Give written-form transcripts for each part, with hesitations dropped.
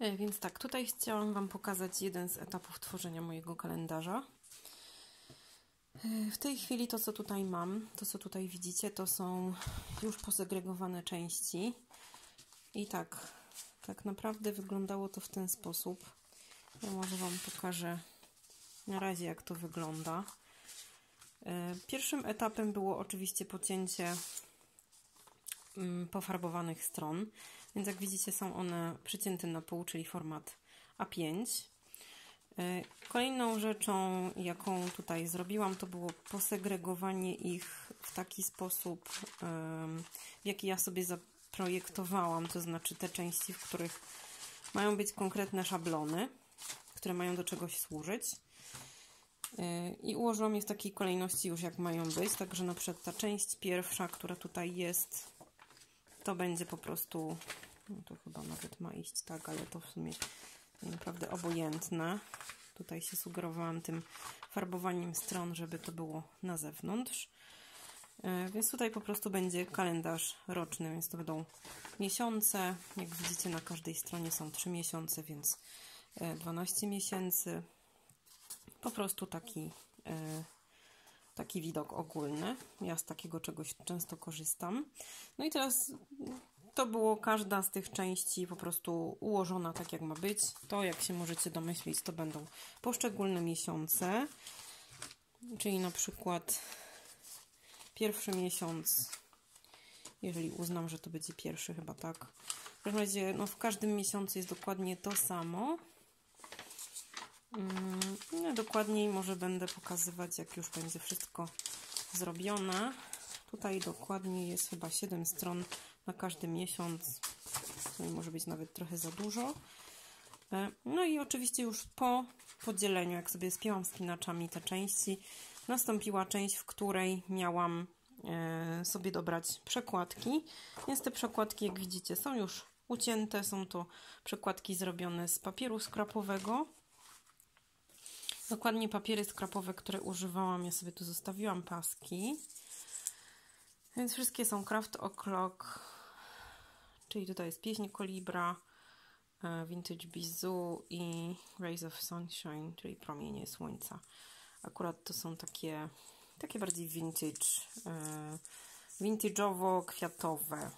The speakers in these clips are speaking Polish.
Więc tak, tutaj chciałam Wam pokazać jeden z etapów tworzenia mojego kalendarza. W tej chwili to, co tutaj mam, to, co tutaj widzicie, to są już posegregowane części. I tak, tak naprawdę wyglądało to w ten sposób. Ja może Wam pokażę na razie, jak to wygląda. Pierwszym etapem było oczywiście pocięcie pofarbowanych stron, więc jak widzicie, są one przycięte na pół, czyli format A5. Kolejną rzeczą, jaką tutaj zrobiłam, to było posegregowanie ich w taki sposób, w jaki ja sobie zaprojektowałam, to znaczy te części, w których mają być konkretne szablony, które mają do czegoś służyć. I ułożyłam je w takiej kolejności już, jak mają być, także na przykład ta część pierwsza, która tutaj jest, to będzie po prostu, no to chyba nawet ma iść tak, ale to w sumie naprawdę obojętne. Tutaj się sugerowałam tym farbowaniem stron, żeby to było na zewnątrz. Więc tutaj po prostu będzie kalendarz roczny, więc to będą miesiące. Jak widzicie, na każdej stronie są 3 miesiące, więc 12 miesięcy. Po prostu taki widok ogólny. Ja z takiego czegoś często korzystam. No i teraz to było każda z tych części po prostu ułożona tak, jak ma być. To, jak się możecie domyślić, to będą poszczególne miesiące. Czyli na przykład pierwszy miesiąc, jeżeli uznam, że to będzie pierwszy, chyba tak. W każdym razie, no, w każdym miesiącu jest dokładnie to samo. No, dokładniej może będę pokazywać, jak już będzie wszystko zrobione. Tutaj dokładnie jest chyba 7 stron na każdy miesiąc. Może być nawet trochę za dużo. No i oczywiście już po podzieleniu, jak sobie spięłam spinaczami te części, nastąpiła część, w której miałam sobie dobrać przekładki. Więc te przekładki, jak widzicie, są już ucięte. Są to przekładki zrobione z papieru skrapowego. Dokładnie papiery skrapowe, które używałam, ja sobie tu zostawiłam paski. Więc wszystkie są Craft O'Clock, czyli tutaj jest Pieśń Kolibra, Vintage Bisous i Rays of Sunshine, czyli Promienie Słońca. Akurat to są takie bardziej vintage, vintage'owo-kwiatowe.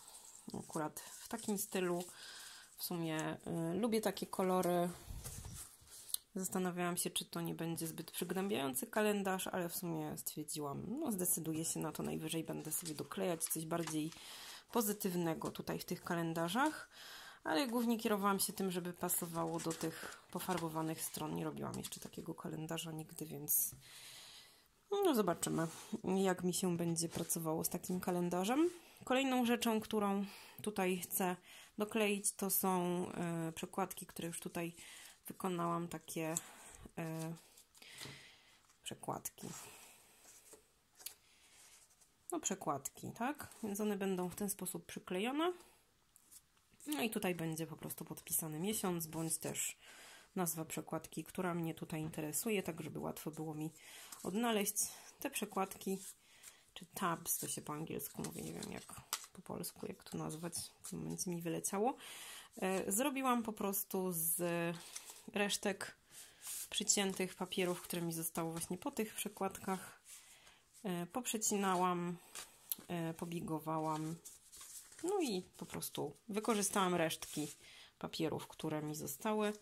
Akurat w takim stylu w sumie lubię takie kolory. Zastanawiałam się, czy to nie będzie zbyt przygnębiający kalendarz, ale w sumie stwierdziłam, no zdecyduję się na to, najwyżej będę sobie doklejać coś bardziej pozytywnego tutaj w tych kalendarzach, ale głównie kierowałam się tym, żeby pasowało do tych pofarbowanych stron. Nie robiłam jeszcze takiego kalendarza nigdy, więc no zobaczymy, jak mi się będzie pracowało z takim kalendarzem. Kolejną rzeczą, którą tutaj chcę dokleić, to są przekładki, które już tutaj wykonałam, takie przekładki. No przekładki, tak? Więc one będą w ten sposób przyklejone. No i tutaj będzie po prostu podpisany miesiąc, bądź też nazwa przekładki, która mnie tutaj interesuje, tak żeby łatwo było mi odnaleźć te przekładki, czy tabs, to się po angielsku mówi, nie wiem jak po polsku, jak to nazwać, w tym momencie mi wyleciało. Zrobiłam po prostu z resztek przyciętych papierów, które mi zostało właśnie po tych przekładkach. Poprzecinałam, pobigowałam, no i po prostu wykorzystałam resztki papierów, które mi zostały.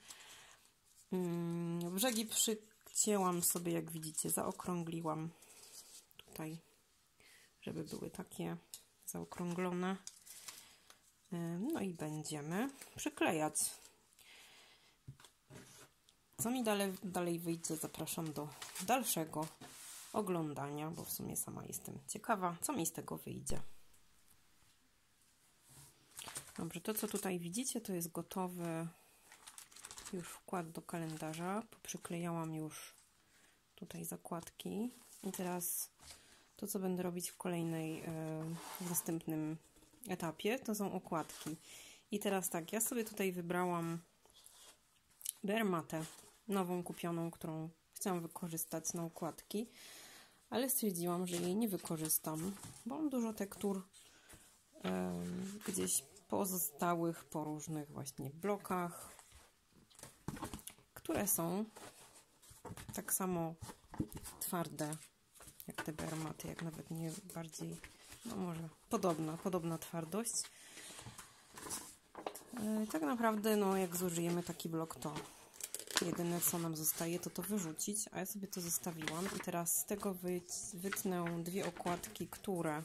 Brzegi przycięłam sobie, jak widzicie, zaokrągliłam tutaj, żeby były takie zaokrąglone. No i będziemy przyklejać. Co mi dalej wyjdzie, zapraszam do dalszego oglądania, bo w sumie sama jestem ciekawa, co mi z tego wyjdzie. Dobrze, to co tutaj widzicie, to jest gotowy już wkład do kalendarza. Poprzyklejałam już tutaj zakładki i teraz to, co będę robić w kolejnej, w następnym etapie, to są okładki. I teraz tak, ja sobie tutaj wybrałam Bear Matę, nową kupioną, którą chciałam wykorzystać na okładki, ale stwierdziłam, że jej nie wykorzystam, bo mam dużo tektur gdzieś pozostałych po różnych właśnie blokach, które są tak samo twarde jak te bermaty, jak nawet nie bardziej, no może podobna twardość. Tak naprawdę, no jak zużyjemy taki blok, to jedyne co nam zostaje, to wyrzucić, a ja sobie to zostawiłam i teraz z tego wytnę dwie okładki, które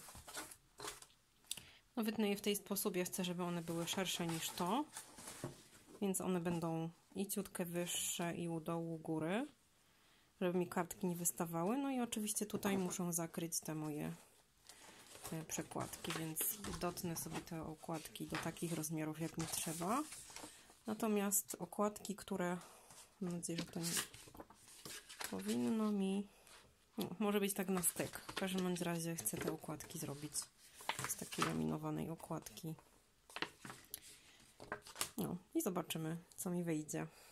no wytnę je w ten sposób, ja chcę, żeby one były szersze niż to, więc one będą i ciutkę wyższe i u dołu, u góry, żeby mi kartki nie wystawały. No i oczywiście tutaj muszę zakryć te moje przekładki, więc dotnę sobie te okładki do takich rozmiarów, jak mi trzeba. Natomiast okładki, które, mam nadzieję, że to nie powinno mi, no, może być tak na styk. W każdym bądź razie chcę te okładki zrobić z takiej laminowanej okładki. No i zobaczymy, co mi wyjdzie.